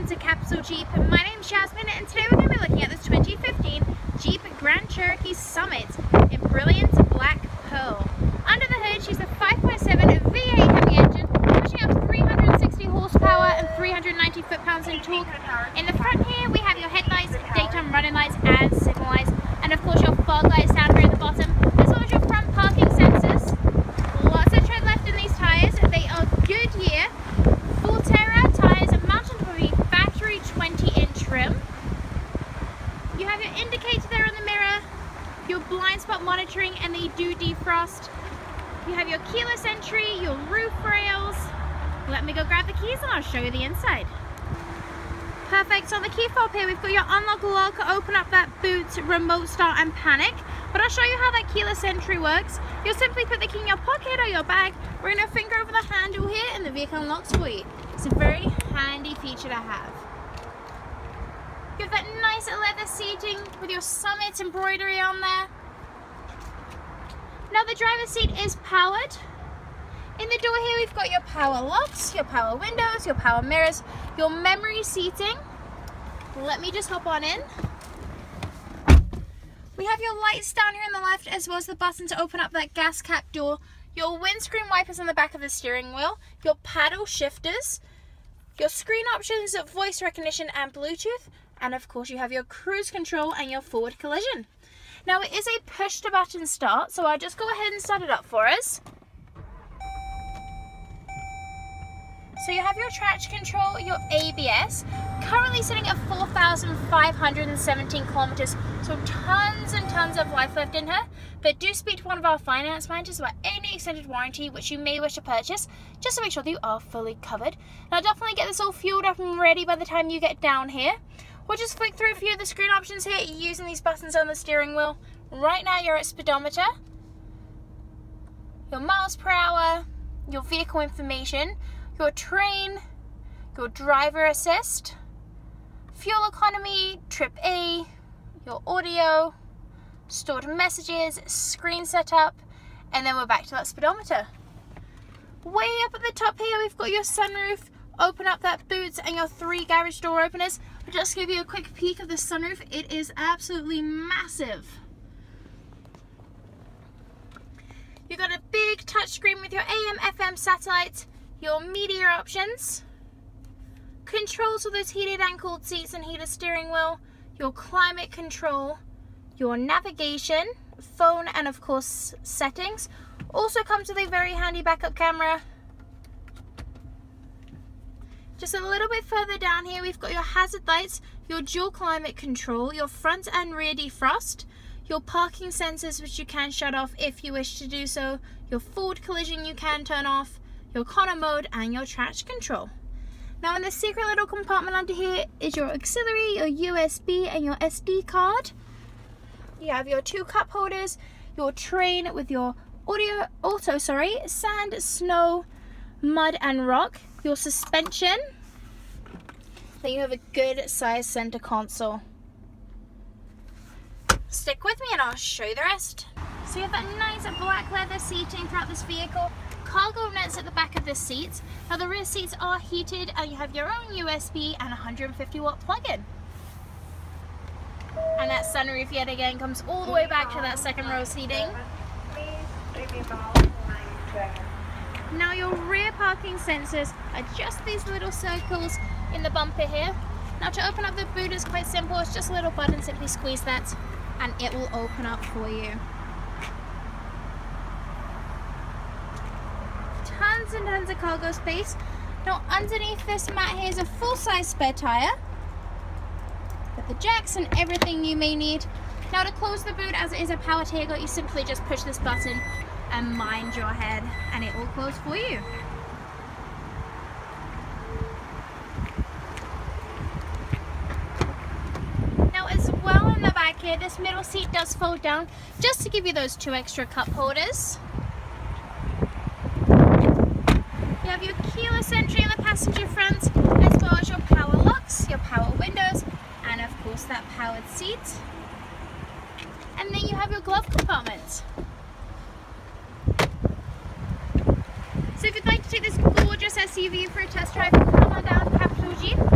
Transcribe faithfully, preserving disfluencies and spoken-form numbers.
Welcome to Capital Jeep. My name's Jasmine and today we're going to be looking at this twenty fifteen Jeep Grand Cherokee Summit in Brilliant Black Pearl. Under the hood she's a five point seven V eight heavy engine pushing up to three hundred sixty horsepower and three hundred ninety foot-pounds in torque. In the front here we have your headlights, daytime running lights and signal lights, and of course your fog lights down here at the bottom, as well as your front parking sensors. Lots of tread left in these tyres. They are Goodyear full Terra tyres mounted with a factory twenty inch rim. You have your indicator there on the mirror, your blind spot monitoring, and they do defrost. You have your keyless entry, your roof rails. Let me go grab the keys and I'll show you the inside. Perfect. On the key fob here we've got your unlock lock, open up that boot, remote start and panic. But I'll show you how that keyless entry works. You'll simply put the key in your pocket or your bag, bring your finger over the handle here and the vehicle unlocks for you. It's a very handy feature to have. You have that nice leather seating with your Summit embroidery on there. Now the driver's seat is powered. In the door here we've got your power locks, your power windows, your power mirrors, your memory seating. Let me just hop on in. We have your lights down here on the left, as well as the button to open up that gas cap door, your windscreen wipers on the back of the steering wheel, your paddle shifters, your screen options, voice recognition and Bluetooth, and of course you have your cruise control and your forward collision. Now it is a push to button start, so I'll just go ahead and start it up for us. So you have your traction control, your A B S, currently sitting at four thousand five hundred seventeen kilometers, so tons and tons of life left in her. But do speak to one of our finance managers about any extended warranty which you may wish to purchase, just to make sure that you are fully covered. Now definitely get this all fueled up and ready by the time you get down here. We'll just flick through a few of the screen options here using these buttons on the steering wheel. Right now you're at speedometer, your miles per hour, your vehicle information, your train, your driver assist, fuel economy, trip E, your audio, stored messages, screen setup, and then we're back to that speedometer. Way up at the top here we've got your sunroof, open up that boot, and your three garage door openers. I'll just give you a quick peek of the sunroof. It is absolutely massive. You've got a big touchscreen with your A M F M satellites, your media options, controls for those heated and cooled seats and heated steering wheel, your climate control, your navigation, phone, and of course settings. Also comes with a very handy backup camera. Just a little bit further down here we've got your hazard lights, your dual climate control, your front and rear defrost, your parking sensors which you can shut off if you wish to do so, your forward collision you can turn off, your corner mode, and your traction control. Now in the secret little compartment under here is your auxiliary, your U S B, and your S D card. You have your two cup holders, your train with your audio, auto, sorry, sand, snow, mud, and rock, your suspension. Then you have a good size center console. Stick with me and I'll show you the rest. So you have that nice black leather seating throughout this vehicle. Cargo nets at the back of the seats. Now the rear seats are heated and you have your own U S B and one hundred fifty watt plug-in. And that sunroof yet again comes all the way back to that second row seating. Now your rear parking sensors are just these little circles in the bumper here. Now to open up the boot is quite simple. It's just a little button, simply squeeze that and it will open up for you. Tons and tons of cargo space. Now underneath this mat here is a full-size spare tire, with the jacks and everything you may need. Now to close the boot, as it is a power tailgate, you simply just push this button and mind your head and it will close for you. Now as well in the back here, this middle seat does fold down just to give you those two extra cup holders. You have your keyless entry in the passenger front, as well as your power locks, your power windows, and of course that powered seat. And then you have your glove compartment. So if you'd like to take this gorgeous S U V for a test drive, come on down to Capital Jeep.